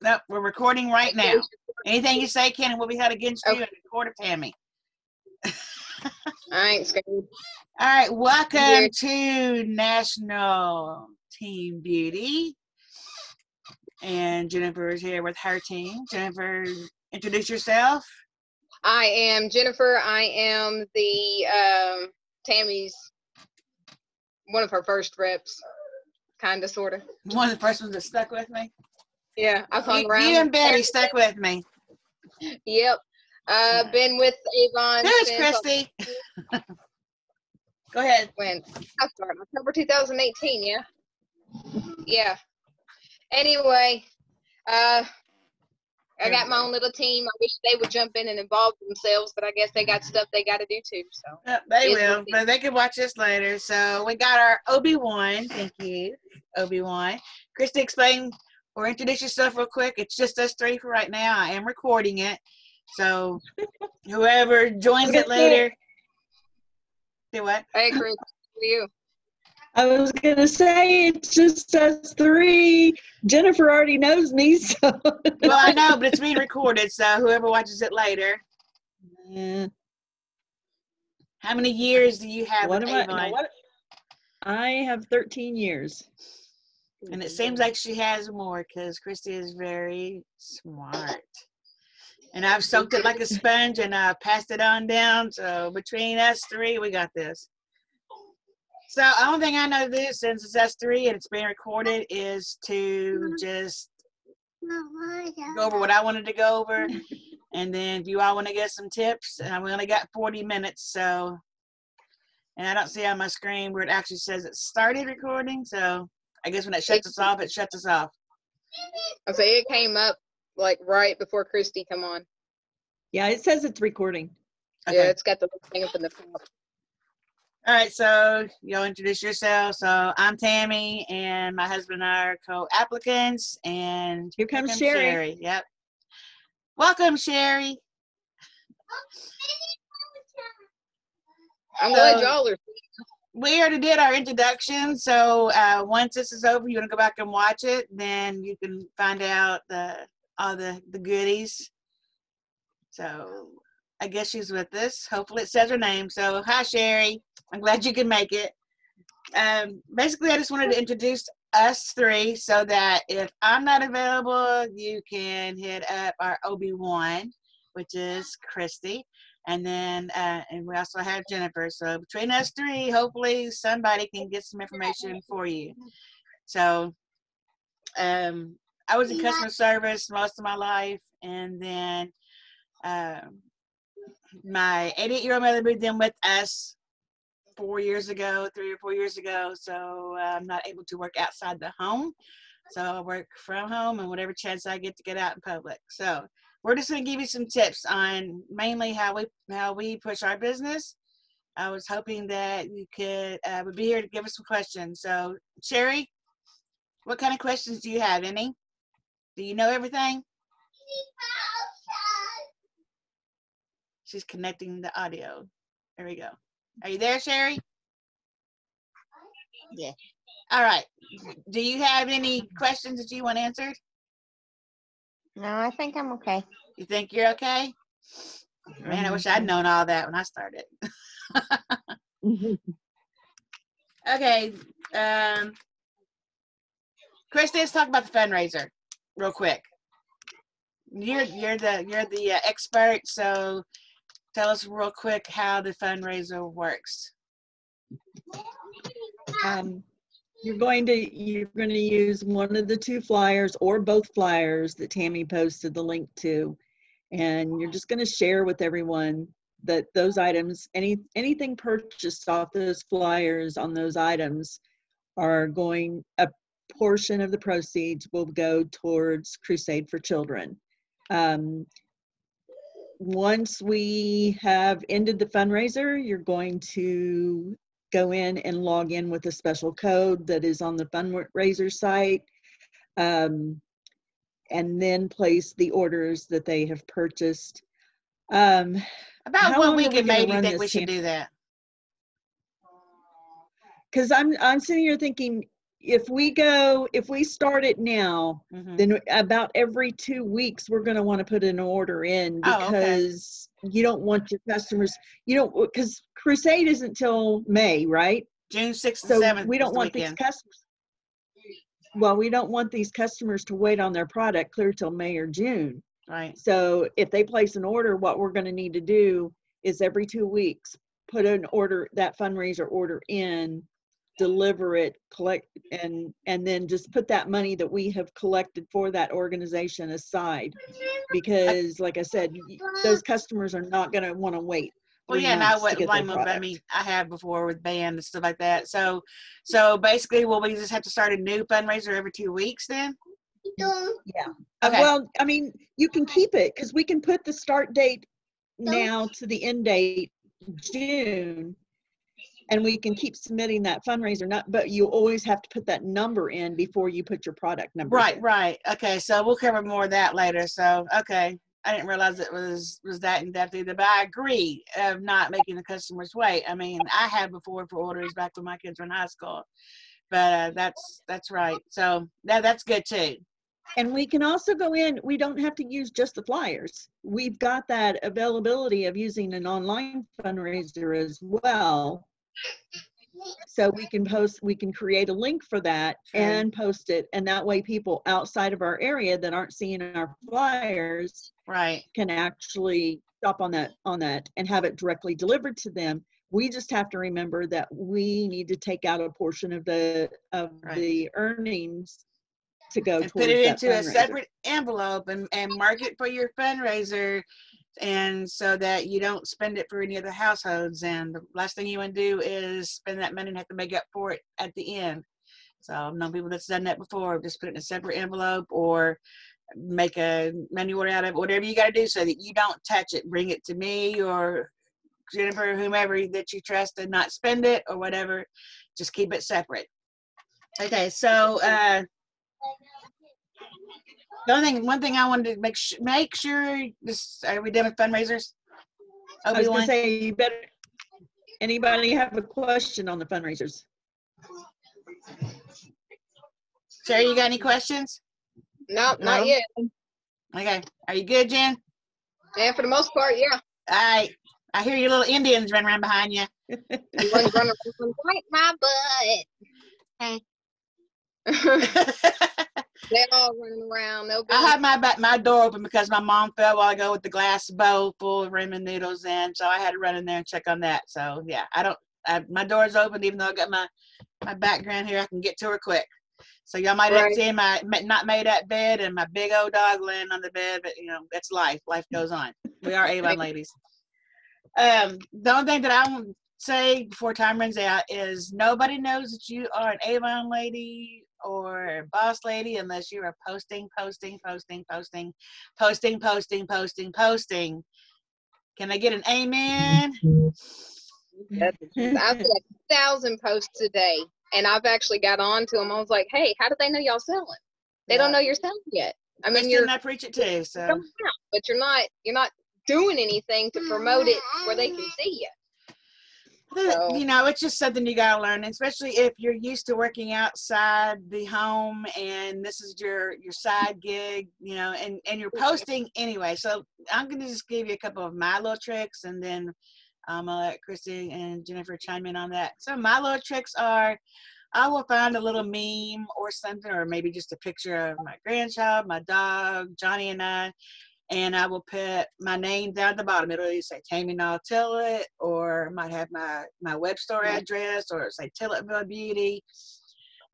Nope, we're recording right now. Anything you say, Kenny, will be held against you in the court of Tammy. All right, it's good. All right, welcome to National Team Beauty. And Jennifer is here with her team. Jennifer, introduce yourself. I am Jennifer. I am the Tammy's, one of her first reps, kind of, sort of. One of the first ones that stuck with me? Yeah, I've hung around. You and Betty stuck with me. Yep. Been with Avon. Who's Christy? Go ahead. When I started, October 2018, yeah? Yeah. Anyway, I got my own little team. I wish they would jump in and involve themselves, but I guess they got stuff they got to do too. So yeah, they will, but they can watch this later. So we got our Obi-Wan. Thank you, Obi-Wan. Christy, explain or introduce yourself real quick. It's just us three for right now. I am recording it, so whoever joins it later. Do what? I agree with you. I was gonna say it's just us three. Jennifer already knows me, so. Well, I know, but it's being recorded, so whoever watches it later. Yeah. How many years do you have? I have 13 years, and it seems like she has more because Christy is very smart. And I've soaked it like a sponge, and I passed it on down. So between us three, we got this. So the only thing I know to do, since it's S3 and it's being recorded, is to just go over what I wanted to go over. And then if you all want to get some tips, and we only got 40 minutes, so. And I don't see on my screen where it actually says it started recording, so I guess when it shuts us off, it shuts us off. I say it came up like right before Christy come on. Yeah, it says it's recording. Okay. Yeah, it's got the thing up in the top. All right, so y'all introduce yourselves. So I'm Tammy, and my husband and I are co-applicants. And here comes Sherry. Yep. Welcome, Sherry. I'm glad y'all are. We already did our introduction, so once this is over, you want to go back and watch it, then you can find out all the goodies. So I guess she's with us. Hopefully it says her name. So hi, Sherry. I'm glad you can make it. Basically, I just wanted to introduce us three so that if I'm not available, you can hit up our Obi-Wan, which is Christy. And then, and we also have Jennifer. So between us three, hopefully somebody can get some information for you. So I was in customer service most of my life. And then my 88-year-old mother moved in with us 3 or 4 years ago, so I'm not able to work outside the home, so I work from home and whatever chance I get to get out in public. So we're just going to give you some tips on mainly how we push our business. I was hoping that you could would be here to give us some questions. So Sherry, what kind of questions do you have? Any? Do you know everything? She's connecting the audio. There we go. Are you there, Sherry? Yeah. All right. Do you have any questions that you want answered? No, I think I'm okay. You think you're okay? Man, I wish I'd known all that when I started. Okay. Christy, let's talk about the fundraiser real quick. You're the expert, so. Tell us real quick how the fundraiser works. You're going to use one of the two flyers or both flyers that Tammy posted the link to, and you're just going to share with everyone that those items, anything purchased off those flyers on those items, a portion of the proceeds will go towards Crusade for Children. Once we have ended the fundraiser, you're going to go in and log in with a special code that is on the fundraiser site, and then place the orders that they have purchased. About 1 week, maybe that we should do that. Because I'm sitting here thinking, if we start it now, mm-hmm. then about every 2 weeks, we're going to want to put an order in, because you don't want your customers, because Crusade isn't till May, right? June 6th and 7th. We don't want these customers. Well, we don't want these customers to wait on their product clear till May or June. Right. So if they place an order, what we're going to need to do is every 2 weeks, put an order, that fundraiser order in, deliver it, collect, and then just put that money that we have collected for that organization aside, because like I said, those customers are not going to want to wait. Well, yeah, and I wouldn't blame them. I mean, I have before with band and stuff like that. So basically, will we just have to start a new fundraiser every 2 weeks then? Yeah. Okay. Well, I mean, you can keep it, because we can put the start date now to the end date, June, and we can keep submitting that fundraiser, but you always have to put that number in before you put your product number in. Right. Okay, so we'll cover more of that later. So, okay. I didn't realize it was that in depth either, but I agree of not making the customers wait. I mean, I had before for orders back when my kids were in high school, but that's right. So now that's good too. And we can also go in, we don't have to use just the flyers. We've got that availability of using an online fundraiser as well. So we can create a link for that and post it. And that way people outside of our area that aren't seeing our flyers can actually shop on that and have it directly delivered to them. We just have to remember that we need to take out a portion of the earnings to go and put it into a separate envelope and mark it for your fundraiser, and so that you don't spend it for any other households, and the last thing you want to do is spend that money and have to make up for it at the end. So I've known people that's done that before, just put it in a separate envelope or make a money order out of it, whatever you got to do, so that you don't touch it. Bring it to me or Jennifer, whomever that you trust, and not spend it or whatever. Just keep it separate. Okay, so the only thing, one thing I wanted to make sure, are we done with fundraisers? I was going to say, anybody have a question on the fundraisers? Sarah, you got any questions? Nope, not yet. Okay. Are you good, Jen? Yeah, for the most part, yeah. I hear your little Indians running around behind you. One running around like my butt. They all running around. Nobody. I had my door open because my mom fell a while ago with the glass bowl full of ramen noodles in, so I had to run in there and check on that. So yeah, my door's open, even though I got my background here. I can get to her quick. So y'all might have seen my not made up bed and my big old dog laying on the bed, but that's life. Life goes on. We are Avon ladies. The only thing that I want to say before time runs out is nobody knows that you are an Avon lady or a boss lady unless you are posting. Can I get an amen? I've got 1,000 posts a day, and I've actually got on to them. I was like, hey, how do they know y'all selling? They don't know you're selling yet. I mean, you're not preaching too, so but you're not doing anything to promote it where they can see you. It's just something you gotta learn, especially if you're used to working outside the home and this is your side gig, and you're posting anyway. So I'm gonna just give you a couple of my little tricks, and then I'll let Christy and Jennifer chime in on that. So my little tricks are, I will find a little meme or something, or maybe just a picture of my grandchild, my dog, Johnny, and I. And I will put my name down at the bottom. It'll either say Tammy Nall Tillett, or might have my web store address, or say Tillettville Beauty.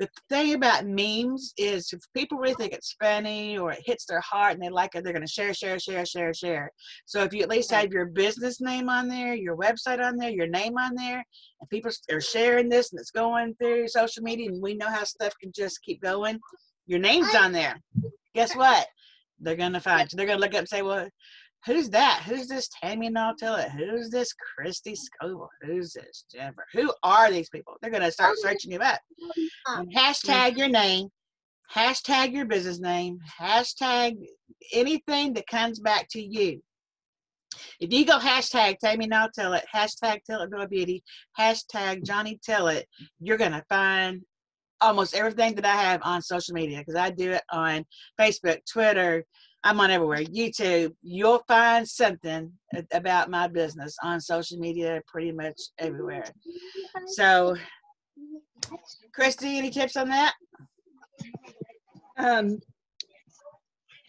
The thing about memes is, if people really think it's funny or it hits their heart and they like it, they're going to share. So if you at least have your business name on there, your website on there, your name on there, and people are sharing this and it's going through social media, and we know how stuff can just keep going, your name's on there. Guess what? They're going to find you. They're going to look up and say, well, who's that? Who's this Tammy Nall Tillett? Who's this Christi Scovel? Who's this Jennifer? Who are these people? They're going to start searching you up. And hashtag your name, hashtag your business name, hashtag anything that comes back to you. If you go hashtag Tammy Nall Tillett, hashtag Tillettville Beauty, hashtag Johnny Tillett, you're going to find almost everything that I have on social media, because I do it on Facebook, Twitter, I'm on everywhere, YouTube. You'll find something about my business on social media pretty much everywhere. So, Christi, any tips on that?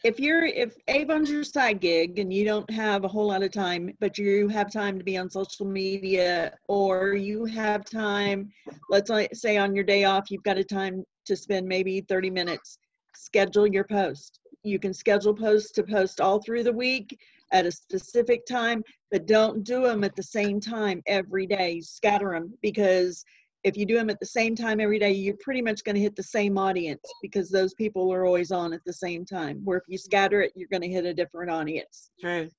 If Avon's your side gig and you don't have a whole lot of time, but you have time to be on social media, or you have time, let's say on your day off, you've got a time to spend maybe 30 minutes, schedule your post. You can schedule posts to post all through the week at a specific time, but don't do them at the same time every day. Scatter them, because if you do them at the same time every day, you're pretty much going to hit the same audience, because those people are always on at the same time. Where if you scatter it, you're going to hit a different audience. True.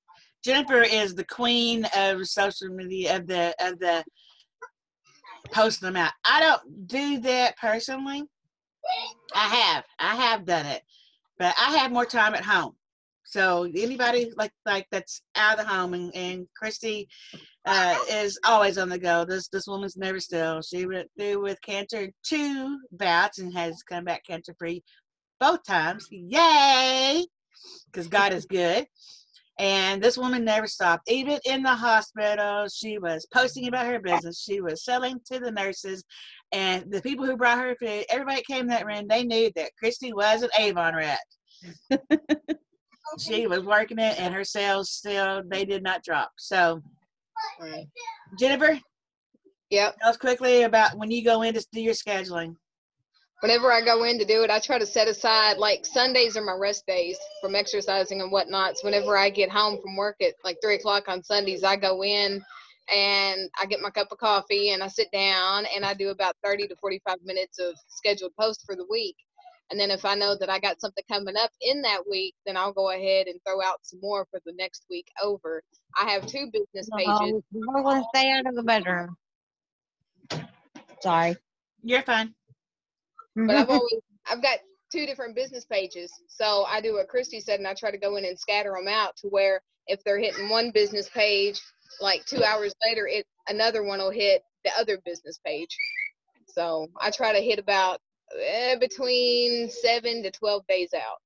Jennifer is the queen of social media, of the posting them out. I don't do that personally. I have done it, but I have more time at home. So anybody like that's out of the home, and Christi is always on the go. This woman's never still. She went through with cancer 2 bouts and has come back cancer free both times. Yay! Because God is good. And this woman never stopped. Even in the hospital, she was posting about her business. She was selling to the nurses and the people who brought her food. Everybody came in that room. They knew that Christi was an Avon rat. She was working it, and her sales still, they did not drop. So, Jennifer, tell us quickly about when you go in to do your scheduling. Whenever I go in to do it, I try to set aside, like, Sundays are my rest days from exercising and whatnot. So whenever I get home from work at like 3 o'clock on Sundays, I go in and I get my cup of coffee and I sit down and I do about 30 to 45 minutes of scheduled posts for the week. And then if I know that I got something coming up in that week, then I'll go ahead and throw out some more for the next week over. I have 2 business pages. I want to stay out of the bedroom. Sorry. You're fine. But I've got 2 different business pages. So I do what Christi said, and I try to go in and scatter them out to where if they're hitting one business page, like 2 hours later, another one will hit the other business page. So I try to hit about between 7 to 12 days out.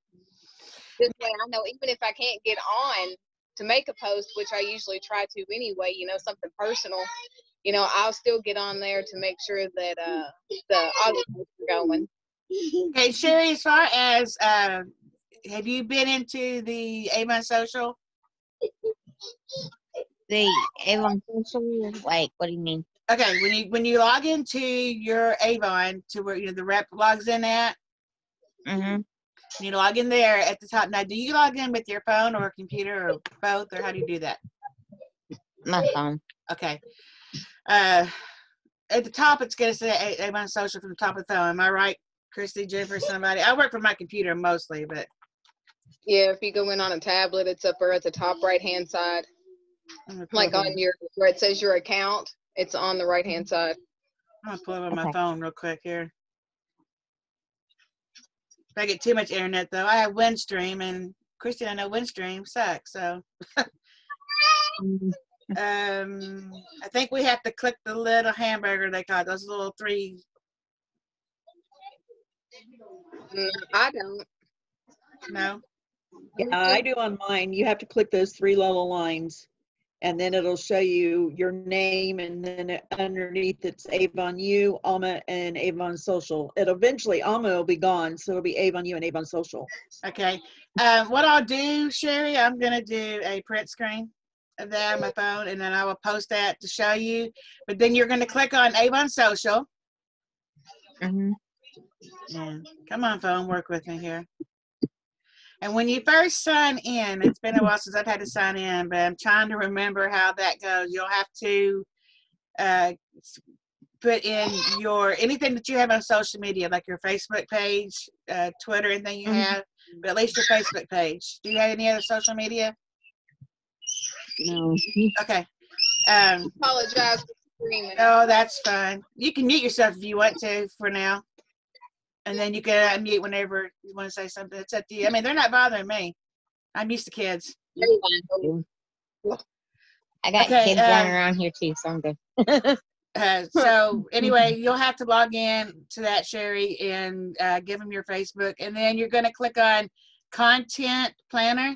This way I know even if I can't get on to make a post, which I usually try to anyway, you know, something personal, you know, I'll still get on there to make sure that the audience is going. Okay, Sherry, as far as have you been into the AvonSocial? The AvonSocial, like, what do you mean? Okay, when you log into your Avon to where, you know, the rep logs in at, you log in there at the top. Now, do you log in with your phone or a computer or both, or how do you do that? My phone. Okay. At the top, it's going to say AvonSocial from the top of the phone. Am I right, Christi, Jennifer, somebody? I work from my computer mostly, but. Yeah, if you go in on a tablet, it's up or at the top right-hand side. Like on your, where it says your account. It's on the right-hand side. I'm going to pull up on my phone real quick here. If I get too much internet, though, I have Windstream, and Christi, I know Windstream sucks, so. I think we have to click the little hamburger they call those little 3. I don't. No? Yeah, I do on mine. You have to click those 3 little lines. And then it'll show you your name, and then underneath it's AvonU, Alma, and AvonSocial. It'll eventually, Alma will be gone, so it'll be AvonU and AvonSocial. Okay. What I'll do, Sherry, I'm going to do a print screen of that on my phone, and then I will post that to show you. But then you're going to click on AvonSocial. And come on, phone, work with me here. And when you first sign in, it's been a while since I've had to sign in, but I'm trying to remember how that goes. You'll have to put in your, anything that you have on social media, like your Facebook page, Twitter, anything you have, but at least your Facebook page. Do you have any other social media? No. Okay. I apologize for screaming. Oh, that's fine. You can mute yourself if you want to for now. And then you can unmute whenever you want to say something. It's up to you. I mean, they're not bothering me. I'm used to kids. I got kids running around here too, so I'm good. So anyway, you'll have to log in to that, Sherry, and give them your Facebook. And then you're going to click on Content Planner.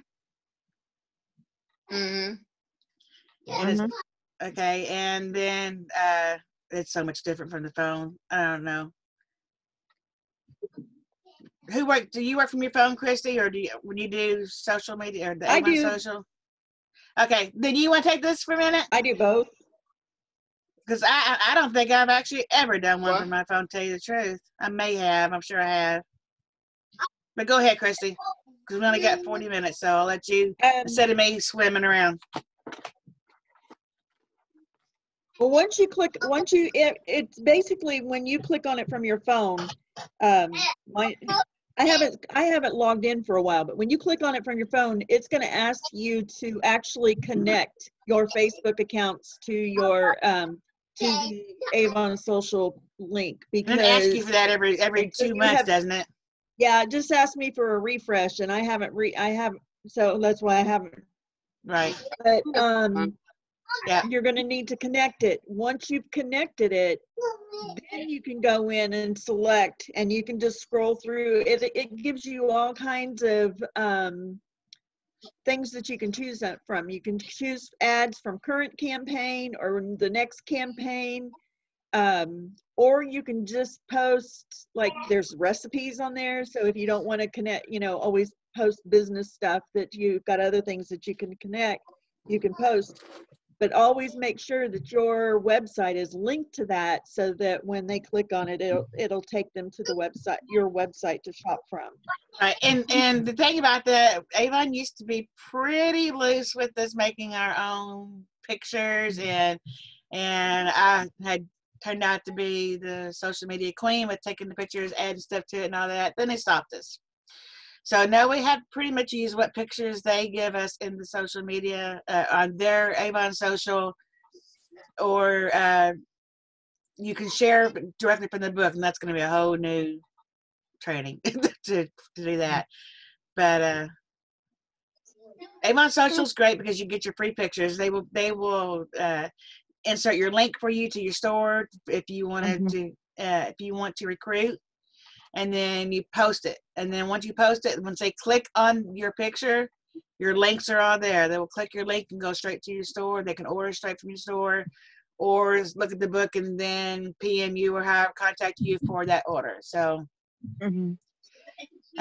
Okay, and then it's so much different from the phone. I don't know. Who work? Do you work from your phone, Christy, or do you, when you do social media or the AvonSocial? Okay, then you want to take this for a minute? I do both. Because I don't think I've actually ever done one from my phone, to tell you the truth. I may have. I'm sure I have. But go ahead, Christy, because we only got 40 minutes, so I'll let you, instead of me swimming around. Well, once you click, it's basically when you click on it from your phone, I haven't logged in for a while, but when you click on it from your phone, it's going to ask you to actually connect your Facebook accounts to your, to the AvonSocial link. Because it asks you for that every 2 months, doesn't it? Yeah, it just asked me for a refresh, and so that's why I haven't. Right. But, yeah, you're going to need to connect it. Once you've connected it, then you can go in and select, and you can just scroll through. It gives you all kinds of things that you can choose from. You can choose ads from current campaign or the next campaign, or you can just post, like there's recipes on there. So if you don't want to connect, you know, always post business stuff, that you've got other things that you can connect, you can post. But always make sure that your website is linked to that, so that when they click on it, it'll take them to the website, your website, to shop from. Right, and the thing about that, Avon used to be pretty loose with us making our own pictures, and I had turned out to be the social media queen with taking the pictures, adding stuff to it, and all that. Then they stopped us. So now we have pretty much used what pictures they give us in the social media, on their AvonSocial, or you can share directly from the book, and that's going to be a whole new training to do that. But AvonSocial is great because you get your free pictures. They will insert your link for you to your store if you wanted to, if you want to recruit. And then you post it. And then once you post it, once they click on your picture, your links are all there. They will click your link and go straight to your store. They can order straight from your store, or look at the book and then PM you or contact you for that order. So, I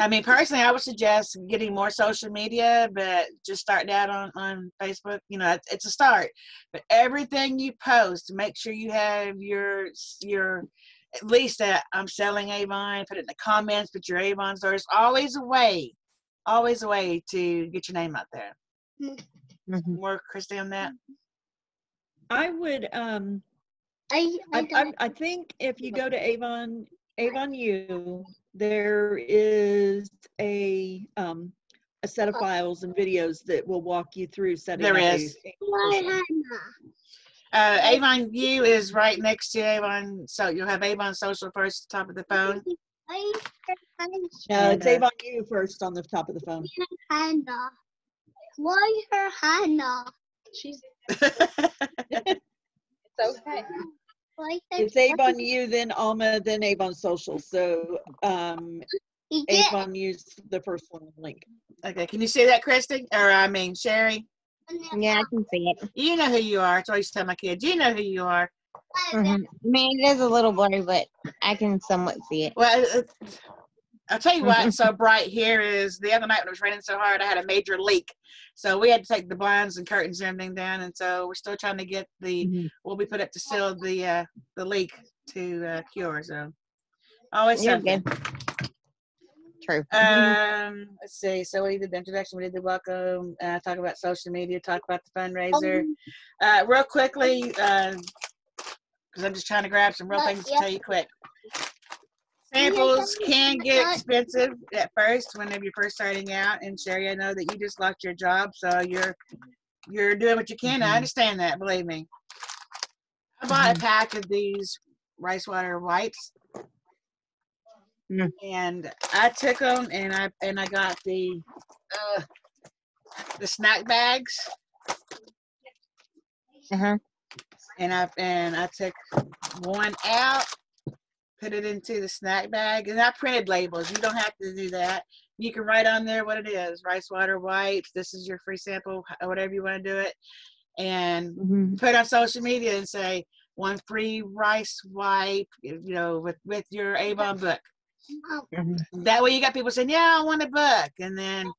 mean, personally, I would suggest getting more social media, but just starting out on Facebook. You know, it's a start. But everything you post, make sure you have your at least that I'm selling Avon, put it in the comments, put your Avon store. There's always a way to get your name out there. More, Christy, on that? I would, I think if you go to Avon U, there is a set of files and videos that will walk you through setting up. There is. Avon U is right next to Avon, so you'll have AvonSocial first top of the phone. No, it's Avon U first on the top of the phone. Why her Hannah? She's it's okay. It's Avon U, then Alma, then AvonSocial. So Avon U's the first one link. Okay, can you see that, Christy? Or I mean, Sherry? Yeah, I can see it. You know who you are. That's what I used to tell my kids. You know who you are. I mean, it is a little blurry, but I can somewhat see it. Well, I'll tell you why it's so bright here is the other night when it was raining so hard, I had a major leak. So we had to take the blinds and curtains and everything down. And so we're still trying to get the what we put up to seal the leak to cure. So always something. True. Let's see. So we did the introduction, we did the welcome, talk about social media, talk about the fundraiser. Real quickly, because I'm just trying to grab some real things to tell you quick. Samples can get expensive at first whenever you're first starting out. And Sherry, I know that you just lost your job, so you're doing what you can. I understand that, believe me. I bought a pack of these rice water wipes. And I took them, and I got the snack bags. And I took one out, put it into the snack bag, and I printed labels. You don't have to do that. You can write on there what it is: rice water wipes. This is your free sample, whatever you want to do it, and put on social media and say one free rice wipe, you know, with your Avon book. That way, you got people saying, "Yeah, I want a book," and then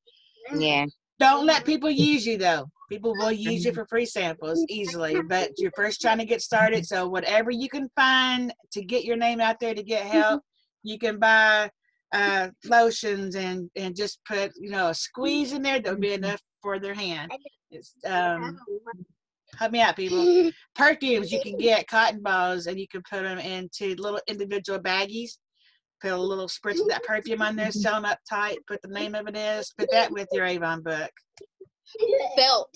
don't let people use you though. People will use you for free samples easily, but you're first trying to get started. So whatever you can find to get your name out there, to get help, you can buy lotions and just put, you know, a squeeze in there. There'll be enough for their hand. It's, help me out, people. Perfumes, you can get cotton balls and you can put them into little individual baggies. Put a little spritz of that perfume on there, sew them up tight, put the name of it is, put that with your Avon book. Felt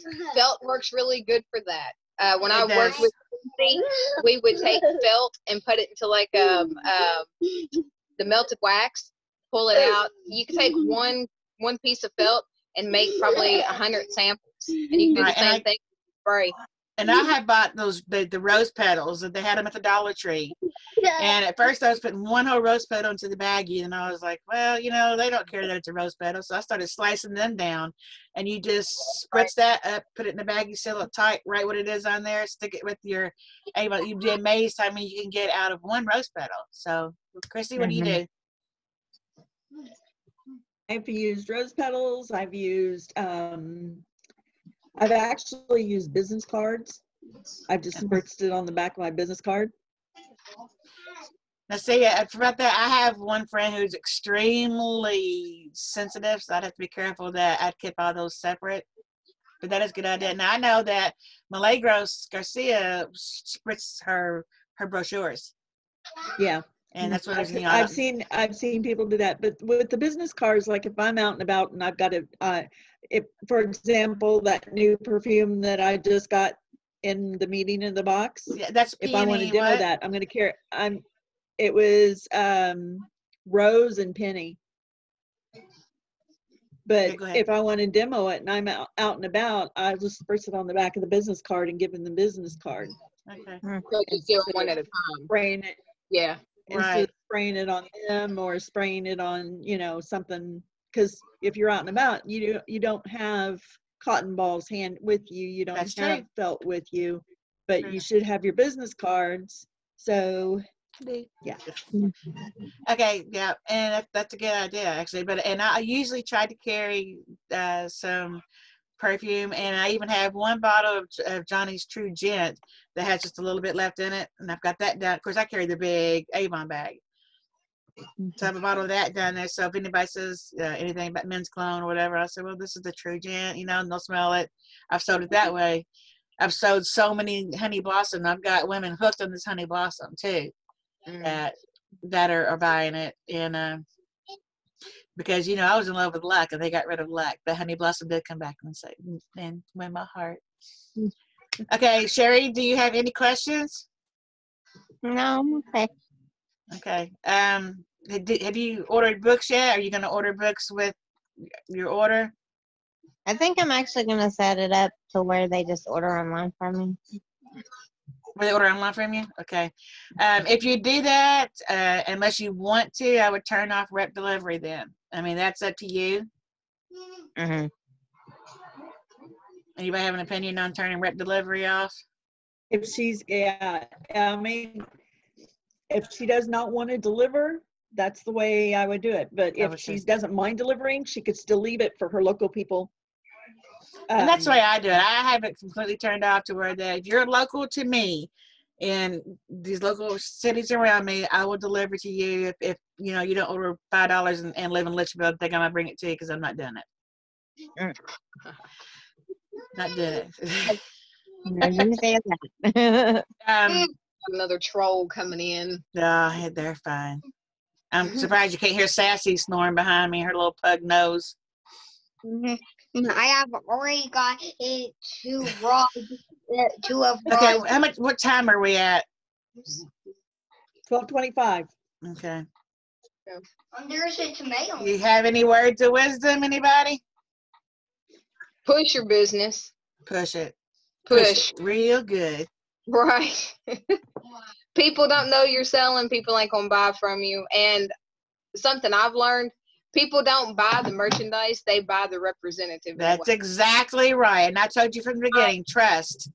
works really good for that. When I worked with Daisy, we would take felt and put it into like the melted wax, pull it out. You could take one piece of felt and make probably 100 samples, and you can do the same thing for free. And I had bought those the rose petals, and they had them at the Dollar Tree. And at first, I was putting one whole rose petal into the baggie, and I was like, "Well, you know, they don't care that it's a rose petal." So I started slicing them down, and you just spritz that up, put it in the baggie, seal it tight, write what it is on there, stick it with your Avon. You'd be amazed how many you can get out of one rose petal. So, Christi, what do you do? I've used rose petals. I've actually used business cards. I've just purchased it on the back of my business card. Now see, I forgot that I have one friend who's extremely sensitive, so I'd have to be careful that I'd keep all those separate. But that is a good idea. Now I know that Malagros Garcia spritzes her brochures. Yeah. And that's what I've seen people do that, but with the business cards, like if I'm out and about and I've got a, if for example that new perfume that I just got in the meeting in the box, that's if I want to demo that, I'm going to carry. It was Rose and Penny, but okay, if I want to demo it and I'm out and about, I just spritz it on the back of the business card and give them the business card. Okay, so just do it one at a time. Spraying it. Yeah. Instead of spraying it on them or spraying it on, you know, something, because if you're out and about, you don't have cotton balls hand with you, you don't have felt with you, but you should have your business cards. So yeah. Okay, yeah, and that's a good idea actually. But and I usually try to carry some perfume, and I even have one bottle of Johnny's True Gent that has just a little bit left in it, and I've got that down. Of course, I carry the big Avon bag, so I have a bottle of that down there. So if anybody says anything about men's cologne or whatever, I say, well, this is the True Gent, you know, and they'll smell it. I've sold it that way. I've sold so many honey blossom. I've got women hooked on this honey blossom too, that are buying it, and because, you know, I was in love with luck, and they got rid of luck. But honey blossom did come back and win my heart. Okay, Sherry, do you have any questions? No. Okay. Okay. Have you ordered books yet? Are you going to order books with your order? I think I'm actually going to set it up to where they just order online from me. They order online from you? Okay. If you do that, unless you want to, I would turn off rep delivery then. I mean, that's up to you. Anybody have an opinion on turning rep delivery off? If she's, I mean, if she does not want to deliver, that's the way I would do it. But if she doesn't mind delivering, she could still leave it for her local people. And that's the way I do it. I have it completely turned off to where that if you're local to me and these local cities around me, I will deliver to you. If you know, you don't order $5 and live in Litchfield, think I'm going to bring it to you, because I'm not doing it. Not doing it. Another troll coming in. No, they're fine. I'm surprised you can't hear Sassy snoring behind me, her little pug nose. I have already got it to Raw. Okay, how much? What time are we at? 12:25. Okay. There's a tomato. You have any words of wisdom, anybody? Push your business. Push it. Push it real good. Right. People don't know you're selling. People ain't going to buy from you. And something I've learned, people don't buy the merchandise. They buy the representative. That's exactly right. And I told you from the beginning, trust.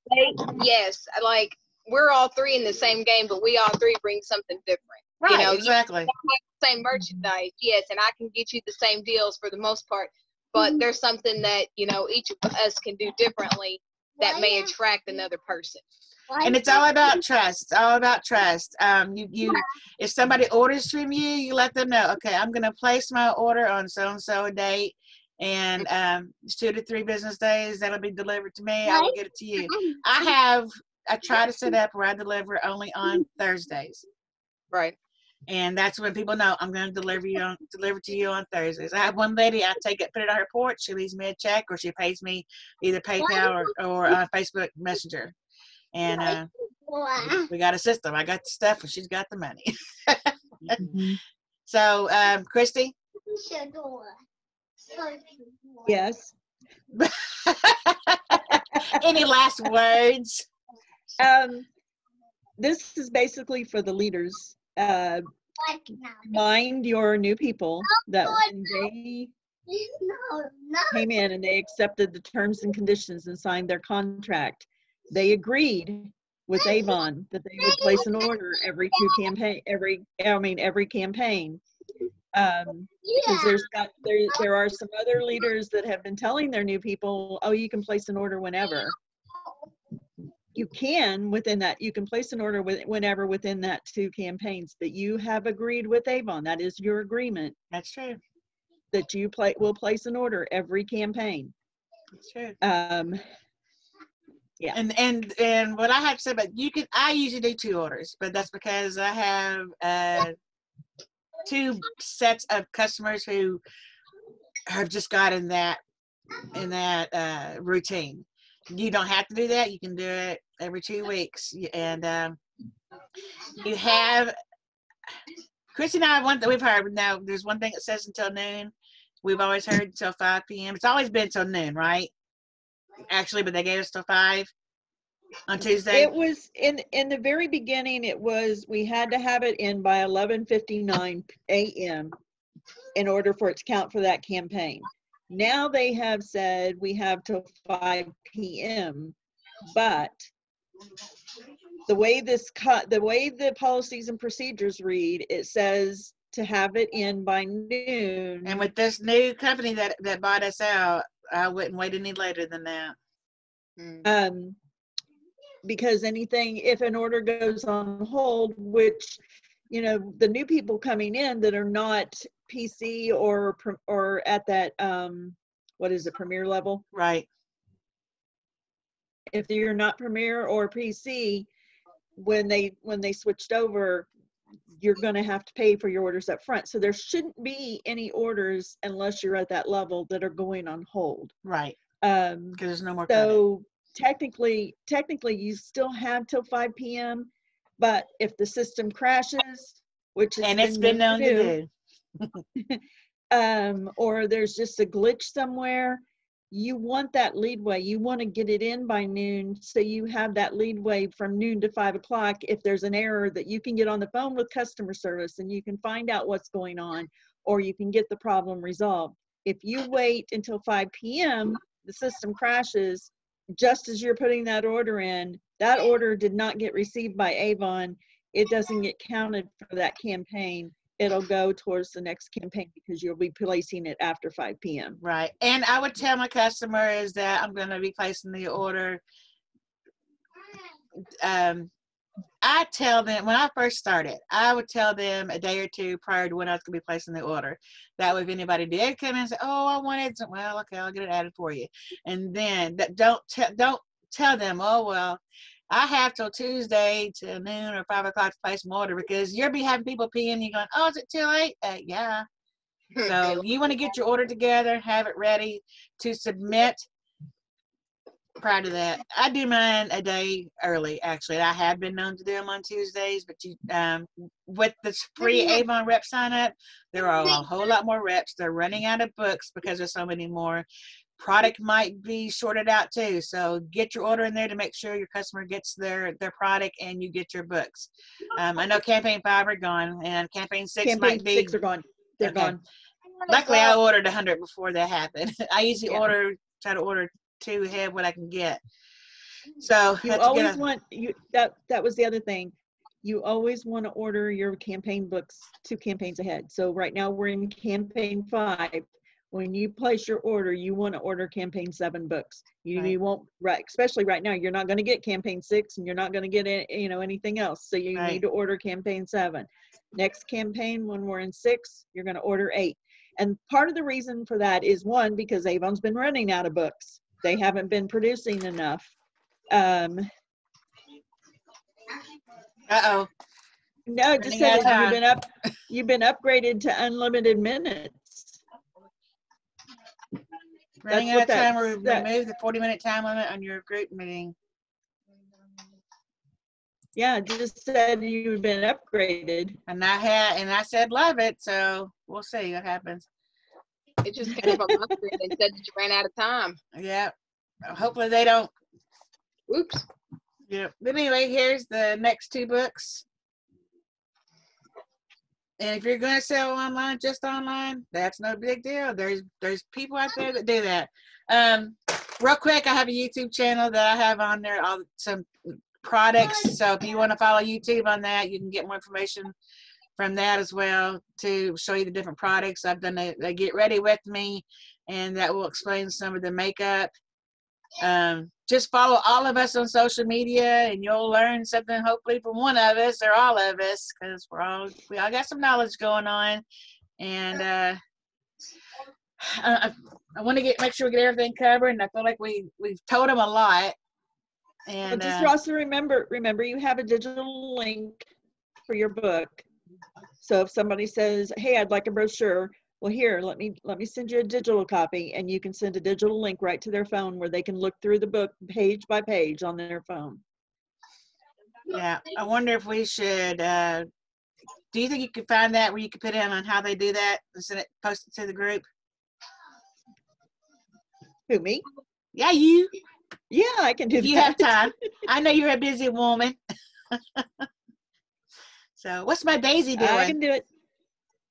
Yes. Like, we're all three in the same game, but we all three bring something different. Right, you know, exactly. You have the same merchandise, yes, and I can get you the same deals for the most part, but there's something that, you know, each of us can do differently that may attract another person. And it's all about trust. It's all about trust. If somebody orders from you, you let them know, okay, I'm going to place my order on so-and-so date, and 2 to 3 business days, that'll be delivered to me. I will get it to you. I try to set up where I deliver only on Thursdays. Right. And that's when people know I'm going to deliver to you on Thursdays. I have one lady, I take it, put it on her porch. She leaves me a check, or she pays me either PayPal or Facebook Messenger. And we got a system. I got the stuff, and she's got the money. So, Christy? Yes. Any last words? This is basically for the leaders. Mind your new people that when they came in and they accepted the terms and conditions and signed their contract, they agreed with Avon that they would place an order every campaign. Because there are some other leaders that have been telling their new people, oh, you can place an order whenever. You can within that, you can place an order whenever within that 2 campaigns, but you have agreed with Avon. That is your agreement. That's true. That you will place an order every campaign. That's true. Yeah. And what I have to say about I usually do 2 orders, but that's because I have 2 sets of customers who have just got in that routine. You don't have to do that. You can do it every 2 weeks. And you have, Christy and I, we've heard, now there's one thing that says until noon. We've always heard until 5 p.m. It's always been till noon, right? Actually, but they gave us till 5 on Tuesday. It was, in the very beginning, it was, we had to have it in by 11:59 a.m. in order for it to count for that campaign. Now they have said we have till 5 p.m., but the way the policies and procedures read, it says to have it in by noon. And with this new company that bought us out, I wouldn't wait any later than that. Because if an order goes on hold, which, you know, the new people coming in that are not PC or at that what is it, Premier level, right? If you're not Premier or PC, when they switched over, you're going to have to pay for your orders up front. So there shouldn't be any orders unless you're at that level that are going on hold, right? Because there's no more so credit. Technically you still have till 5 p.m. but if the system crashes, which it's been known to do, or there's just a glitch somewhere, you want that leadway. You want to get it in by noon, so you have that leadway from noon to 5 o'clock. If there's an error, that you can get on the phone with customer service and you can find out what's going on, or you can get the problem resolved. If you wait until 5 p.m. the system crashes just as you're putting that order in. That order did not get received by Avon. It doesn't get counted for that campaign. It'll go towards the next campaign because you'll be placing it after 5 p.m. Right. And I would tell my customers that I'm going to be placing the order. I tell them, when I first started, I would tell them a day or 2 prior to when I was going to be placing the order. That way, if anybody did come in and say, oh, I wanted some, well, okay, I'll get it added for you. And then don't tell them, oh, well, I have till Tuesday till noon or 5 o'clock to place my order, because you'll be having people peeing. You're going, oh, is it too late? Yeah. So you want to get your order together, have it ready to submit prior to that. I do mine a day early, actually. I have been known to do them on Tuesdays, but with this free Avon rep sign up, there are a whole lot more reps. They're running out of books because there's so many more. Product might be shorted out too, so get your order in there to make sure your customer gets their product and you get your books. I know campaign 5 are gone, and campaign six are gone. They're okay. Gone. Luckily, I ordered 100 before that happened. I usually try to order 2 ahead what I can get. So you always want that was the other thing. You always want to order your campaign books 2 campaigns ahead. So right now we're in campaign 5. When you place your order, you want to order campaign 7 books. You won't, especially right now, you're not going to get campaign 6 and you're not going to get anything else. So you need to order campaign 7. Next campaign, when we're in 6, you're going to order 8. And part of the reason for that is, 1, because Avon's been running out of books. They haven't been producing enough. Uh-oh. No, it just said you've been upgraded to unlimited minutes. Running out of time, or remove the 40-minute time limit on your group meeting. Yeah, just said you've been upgraded. And I said love it, so we'll see what happens. It just came up monthly. They said that you ran out of time. Yeah. Hopefully they don't. Oops. Yeah. But anyway, here's the next 2 books. And if you're going to sell online, just online, that's no big deal. There's people out there that do that. Real quick, I have a YouTube channel that I have on there, some products. So if you want to follow YouTube on that, you can get more information from that as well to show you the different products. I've done a Get Ready With Me, and that will explain some of the makeup. Just follow all of us on social media, and you'll learn something hopefully from one of us or all of us, because we all got some knowledge going on. And I want to make sure we get everything covered, and I feel like we've told them a lot. And well, just also remember you have a digital link for your book. So if somebody says, "Hey, I'd like a brochure," well, here, let me send you a digital copy, and you can send a digital link right to their phone where they can look through the book page by page on their phone. Yeah, I wonder if we should, do you think you could find that where you could put in on how they do that and send it, post it to the group? Who, me? Yeah, you. Yeah, I can do that. You have time. I know you're a busy woman. So what's my Daisy doing? I can do it.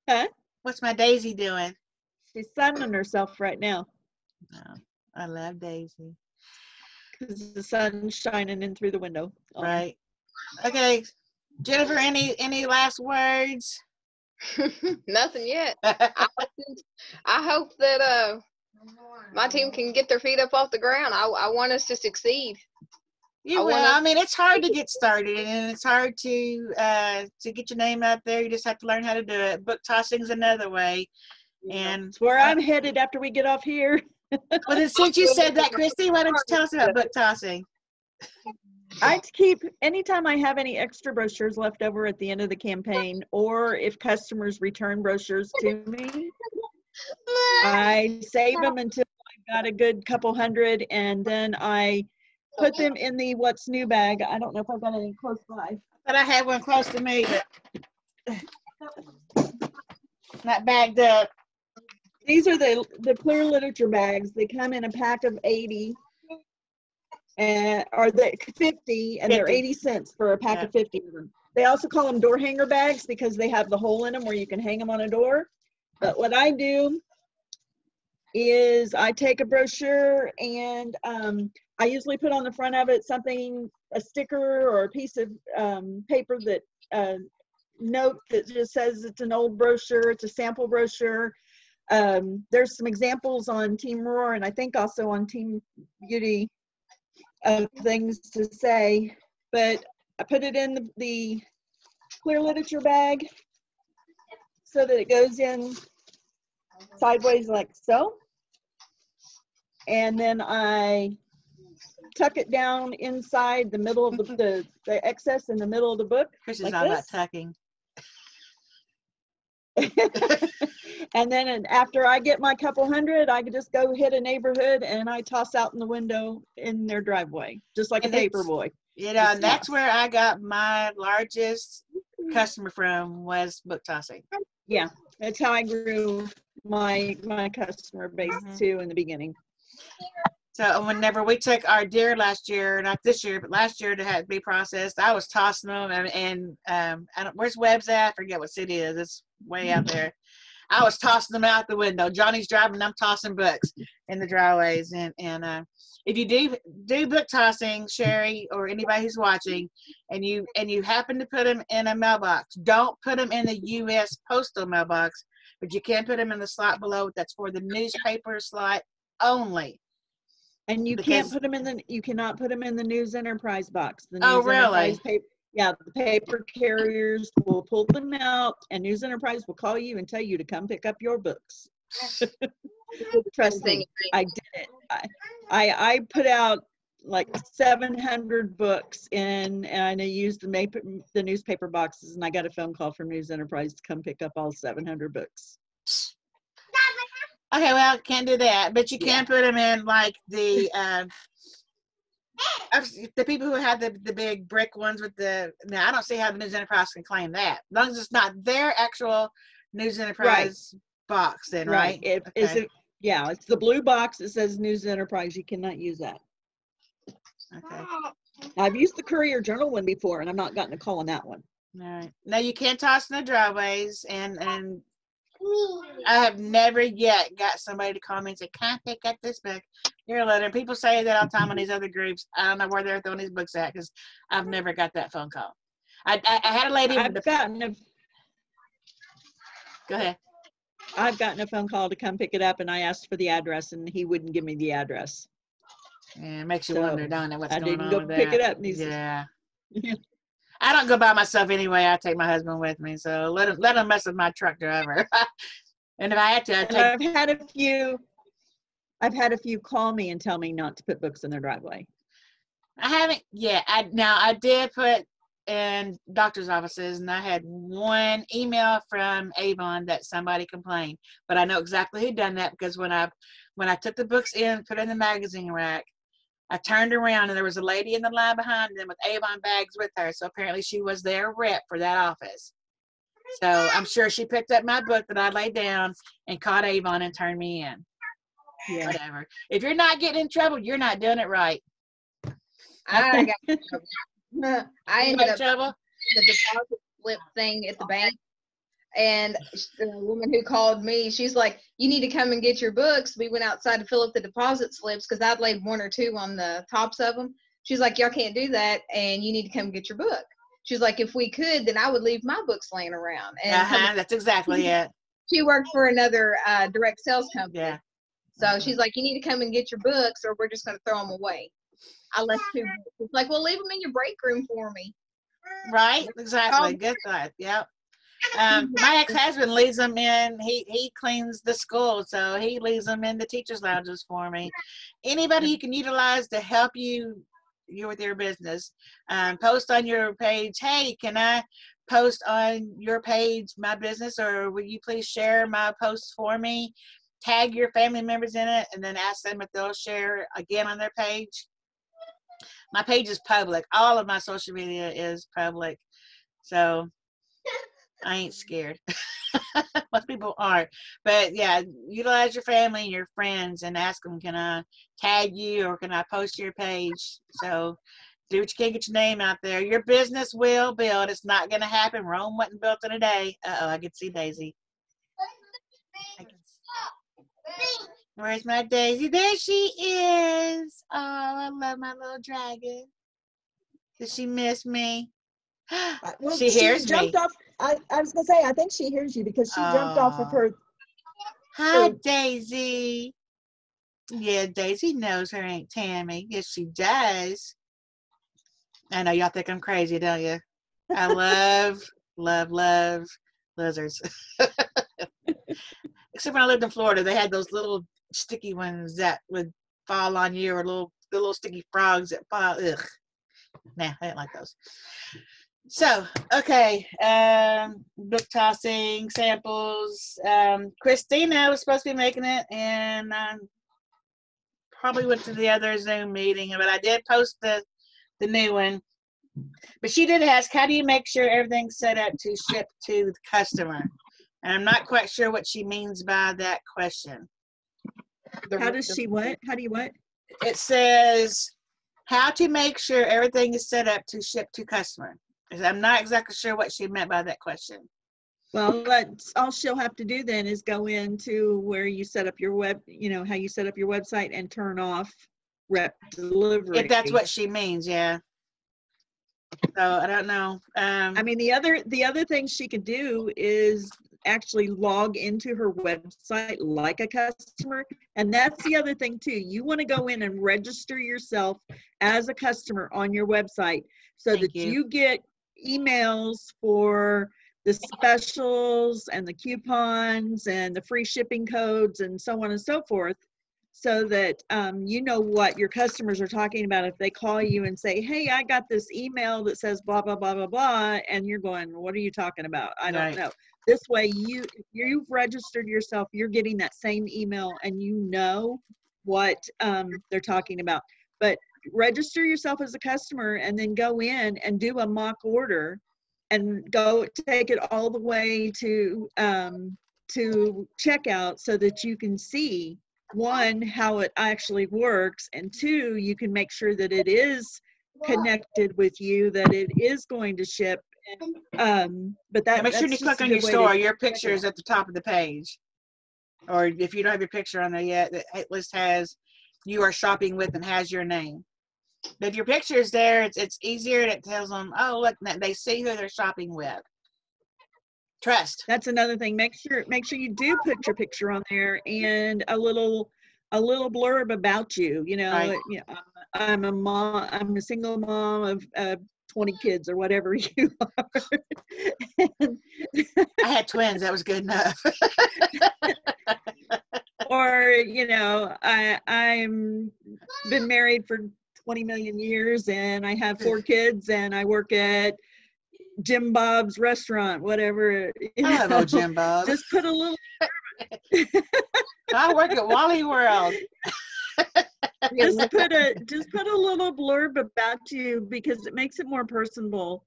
Huh? What's my Daisy doing? She's sunning herself right now. Oh, I love Daisy. Because the sun's shining in through the window. Right. Okay. Jennifer, any last words? Nothing yet. I hope that my team can get their feet up off the ground. I want us to succeed. You will. I mean, it's hard to get started, and it's hard to get your name out there. You just have to learn how to do it. Book tossing's another way, and it's where I'm headed after we get off here. Well, then since you said that, Christi, why don't you tell us about book tossing? I keep, anytime I have any extra brochures left over at the end of the campaign, or if customers return brochures to me, I save them until I've got a good couple hundred, and then I put them in the what's new bag. I don't know if I've got any close by. But I had one close to me, but not bagged up. These are the clear literature bags. They come in a pack of 80, or the 50, and they're 80 cents for a pack of 50 of them. They also call them door hanger bags because they have the hole in them where you can hang them on a door. But what I do is I take a brochure, and I usually put on the front of it a sticker or a piece of paper that note that just says it's an old brochure, it's a sample brochure. There's some examples on Team Roar, and I think also on Team Beauty, of things to say, but I put it in the clear literature bag so that it goes in sideways like so, and then I tuck it down inside the middle of the excess in the middle of the book. Chris is all about tucking. And then after I get my couple hundred, I can just go hit a neighborhood and I toss out in the window in their driveway, just like a paper boy. You know, and that's where I got my largest customer from, was book tossing. Yeah, that's how I grew my customer base too in the beginning. So whenever we took our deer last year, not this year, but last year that had to be processed, I was tossing them and I don't, where's Webb's at? I forget what city it is. It's way out there. I was tossing them out the window. Johnny's driving, I'm tossing books in the dryways. And if you do book tossing, Sherry, or anybody who's watching, and you happen to put them in a mailbox, don't put them in the U.S. postal mailbox, but you can put them in the slot below. That's for the newspaper slot only. And you can't put them in the, you cannot put them in the News Enterprise box. The News Enterprise paper, yeah, the paper carriers will pull them out, and News Enterprise will call you and tell you to come pick up your books. Trust me, I did it. I put out like 700 books in, and I used the newspaper boxes, and I got a phone call from News Enterprise to come pick up all 700 books. Okay, well, can't do that, but you can put them in like the people who have the big brick ones with the. Now, I don't see how the News Enterprise can claim that, as long as it's not their actual News Enterprise box. Then, right? Yeah, it's the blue box that says News Enterprise. You cannot use that. Okay. I've used the Courier Journal one before, and I've not gotten a call on that one. All right. Now you can toss in the driveways, and I have never yet got somebody to call me and say, "Can I pick up this book?" You're letting people say that all the time on these other groups. I don't know where they're throwing these books at, because I've never got that phone call. I had a lady. Go ahead. I've gotten a phone call to come pick it up, and I asked for the address, and he wouldn't give me the address. Yeah, it makes you wonder, don't it? What's going on with that? I didn't go pick it up. And he's I don't go by myself anyway. I take my husband with me, so let him mess with my truck driver. And if I had to, I've had a few call me and tell me not to put books in their driveway. I haven't yet. I did put in doctor's offices, and I had one email from Avon that somebody complained, but I know exactly who done that, because when I took the books in, put in the magazine rack, I turned around and there was a lady in the line behind them with Avon bags with her. So apparently she was their rep for that office. So I'm sure she picked up my book that I laid down and caught Avon and turned me in. Yeah. Whatever. If you're not getting in trouble, you're not doing it right. I got trouble. I ended up in the deposit slip thing at the bank. And the woman who called me, she's like, "You need to come and get your books." We went outside to fill up the deposit slips, because I'd laid one or two on the tops of them. She's like, "Y'all can't do that, and you need to come get your book." She's like, "If we could, then I would leave my books laying around." And that's exactly it. She worked for another direct sales company. Yeah. So she's like, "You need to come and get your books, or we're just going to throw them away." I left two books. It's like, "Well, leave them in your break room for me." Right? Exactly. Good thought. Yep. My ex-husband leaves them in, he cleans the school, so he leaves them in the teachers' lounges for me. Anybody you can utilize to help you with your business. Post on your page, "Hey, can I post on your page my business, or will you please share my posts for me?" Tag your family members in it, and then ask them if they'll share again on their page. My page is public. All of my social media is public, so I ain't scared. Most people aren't, but yeah, utilize your family and your friends and ask them, "Can I tag you, or can I post your page?" So do what you can, get your name out there. Your business will build. It's not going to happen. Rome wasn't built in a day. Uh-oh, I can see Daisy. Where's my Daisy? There she is. Oh, I love my little dragon. Did she miss me? Well, she hears me. I was gonna say, I think she hears you, because she jumped off of her. Hi, Daisy. Yeah, Daisy knows her Aunt Tammy. Yes, she does. I know y'all think I'm crazy, don't you? I love, love, love lizards. Except when I lived in Florida, they had those little sticky ones that would fall on you, or the little sticky frogs that fall. Ugh. Nah, I didn't like those. So, okay, book tossing, samples. Christina was supposed to be making it, and I probably went to the other Zoom meeting, but I did post the new one. But she did ask, how do you make sure everything's set up to ship to the customer? And I'm not quite sure what she means by that question. How do you what? It says how to make sure everything is set up to ship to customer. I'm not exactly sure what she meant by that question. Well, that's all she'll have to do then is go into where you set up your web, you know, how you set up your website and turn off rep delivery. If that's what she means, yeah. So I don't know. I mean, the other thing she could do is actually log into her website like a customer. And that's the other thing too. You want to go in and register yourself as a customer on your website so that you get emails for the specials and the coupons and the free shipping codes and so on and so forth, so that you know what your customers are talking about if they call you and say, hey, I got this email that says blah, blah, blah, blah, blah, and you're going, what are you talking about? I don't know. This way, if you've registered yourself, you're getting that same email and you know what they're talking about. But register yourself as a customer and then go in and do a mock order and go take it all the way to checkout so that you can see, one, how it actually works, and two, you can make sure that it is connected with you, that it is going to ship. But that, make sure you click on your store. Your picture is at the top of the page, or if you don't have your picture on there yet, it list has you are shopping with and has your name. But if your picture is there, it's easier, and it tells them, oh look, they see who they're shopping with. Trust. That's another thing. Make sure you do put your picture on there and a little blurb about you. You know, I'm a mom. I'm a single mom of 20 kids or whatever you are. I had twins. That was good enough. Or you know, I'm been married for 20 million years and I have 4 kids and I work at Jim Bob's restaurant, whatever. Hello, Jim Bob. Just put a little. I work at Wally World. just put a little blurb about you, because it makes it more personable,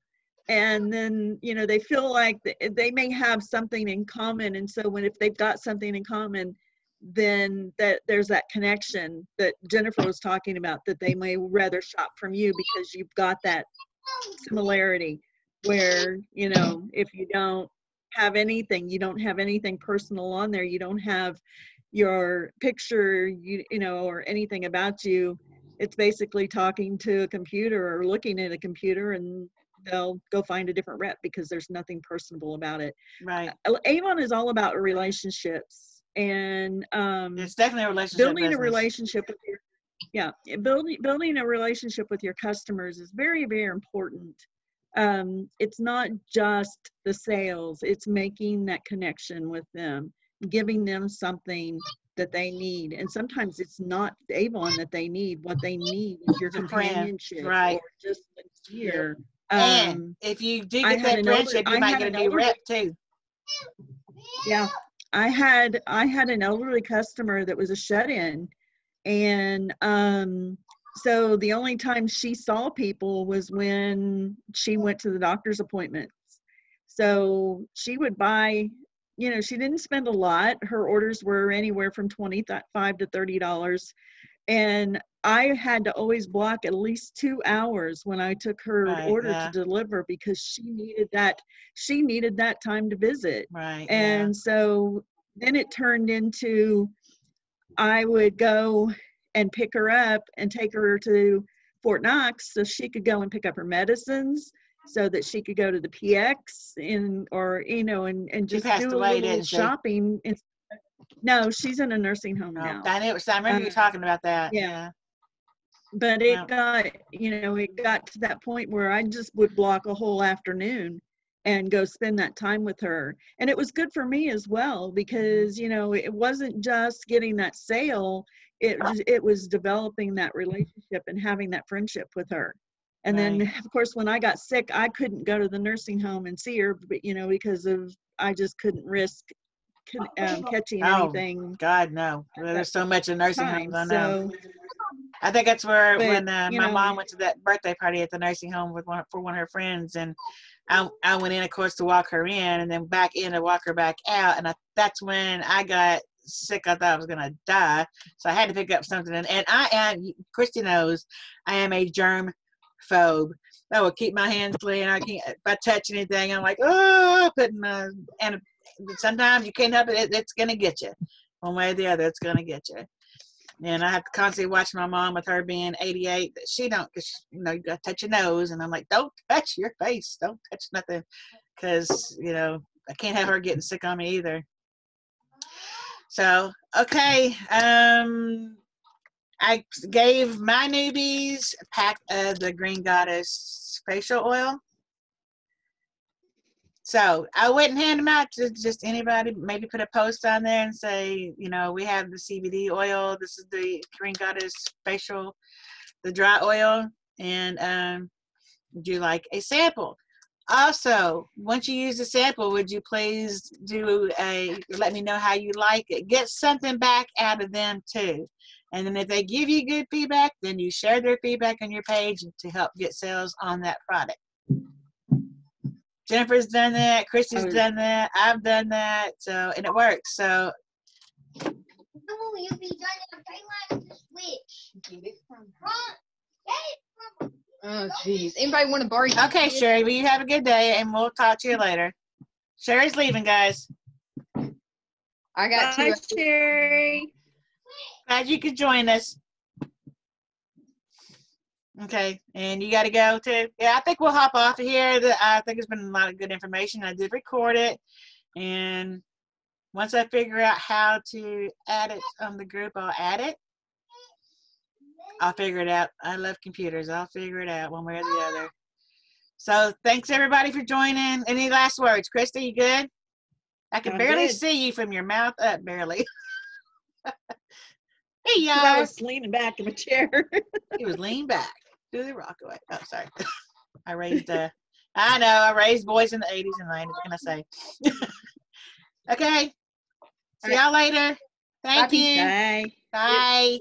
and then you know they feel like they may have something in common, and so if they've got something in common, then there's that connection that Jennifer was talking about, that they may rather shop from you because you've got that similarity. Where, you know, if you don't have anything, you don't have anything personal on there, you don't have your picture, you know, or anything about you, it's basically talking to a computer or looking at a computer, and they'll go find a different rep because there's nothing personable about it. Right. Avon is all about relationships, and it's definitely a relationship building business. A relationship with your, building a relationship with your customers is very, very important. It's not just the sales, it's making that connection with them, giving them something that they need. And sometimes it's not Avon that they need. What they need is your companionship, right? Or just the gear. And if you do get that friendship, you might get a new rep too. Yeah, I had an elderly customer that was a shut-in, and so the only time she saw people was when she went to the doctor's appointments. So she would buy, you know, she didn't spend a lot. Her orders were anywhere from $25 to $30. And I had to always block at least 2 hours when I took her order to deliver, because she needed that time to visit. Right. And so then it turned into, I would go and pick her up and take her to Fort Knox so she could go and pick up her medicines, so that she could go to the PX and just do a little shopping. No, she's in a nursing home now. I remember you talking about that. Yeah. But it got to that point where I just would block a whole afternoon and go spend that time with her. And it was good for me as well, because, you know, it wasn't just getting that sale. It was developing that relationship and having that friendship with her. And then, of course, when I got sick, I couldn't go to the nursing home and see her, but, you know, because of, I just couldn't risk catching anything. God, no. There's so much in nursing homes. I know. I think that's where, my mom went to that birthday party at the nursing home for one of her friends, and I went in, of course, to walk her in, and then back in to walk her back out. And that's when I got sick. I thought I was going to die. So I had to pick up something. And I am, Christy knows, I am a germ phobe. I will keep my hands clean. I can't, if I touch anything, I'm like, oh, putting my, and sometimes you can't help it. It's going to get you. One way or the other, it's going to get you. And I have to constantly watch my mom with her being 88. That she don't, cause she, you know, you got to touch your nose. And I'm like, don't touch your face. Don't touch nothing. Because, you know, I can't have her getting sick on me either. So, okay. I gave my newbies a pack of the Green Goddess facial oil. So I wouldn't hand them out to just anybody. Maybe put a post on there and say, you know, we have the CBD oil. This is the Green Goddess facial, the dry oil. And would you like a sample? Also, once you use the sample, would you please do a, let me know how you like it. Get something back out of them too. And then if they give you good feedback, then you share their feedback on your page to help get sales on that product. Jennifer's done that. Christy's done that. I've done that. So, and it works. So, oh, you'll be done in daylight this week. Get it from her. Get it from her. Oh, jeez. Anybody want to borrow? Okay, Sherry. Well, you have a good day, and we'll talk to you later. Sherry's leaving, guys. I got you. Bye, Sherry. Glad you could join us. Okay, and you got to go too. Yeah, I think we'll hop off of here. I think it's been a lot of good information. I did record it, and once I figure out how to add it on the group, I'll add it. I'll figure it out. I love computers. I'll figure it out one way or the other. So thanks everybody for joining. Any last words, Christy? You good? I can barely see you from your mouth up, barely. Hey y'all! I was leaning back in my chair. He was leaning back. Do the rock away. Oh, sorry. I raised. I know. I raised boys in the 80s and 90s. What can I say? Okay. See y'all later. Thank you. Bye. Bye.